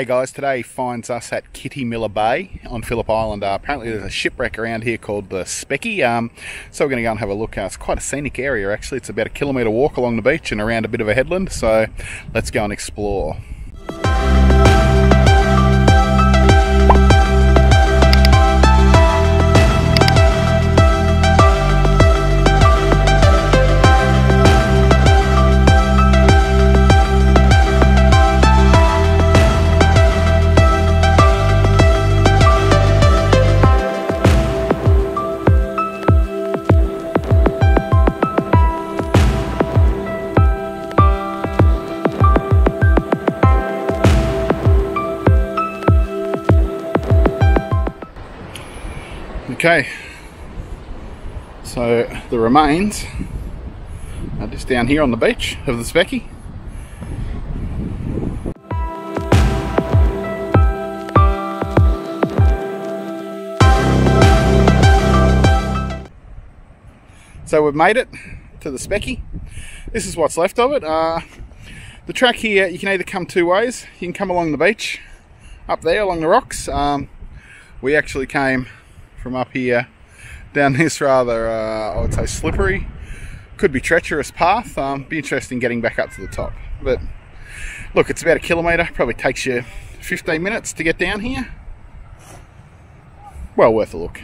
Hey guys, today finds us at Kitty Miller Bay on Phillip Island. Apparently there's a shipwreck around here called the Specky, so we're going to go and have a look. It's quite a scenic area actually. It's about a kilometre walk along the beach and around a bit of a headland, so let's go and explore. Okay, so the remains are just down here on the beach of the Specky. So we've made it to the Specky. This is what's left of it. The track here, you can either come two ways. You can come along the beach, up there along the rocks. We actually came from up here down this rather I would say slippery, could be treacherous path. Be interesting getting back up to the top, but look, it's about a kilometre, probably takes you 15 minutes to get down here. Well worth a look.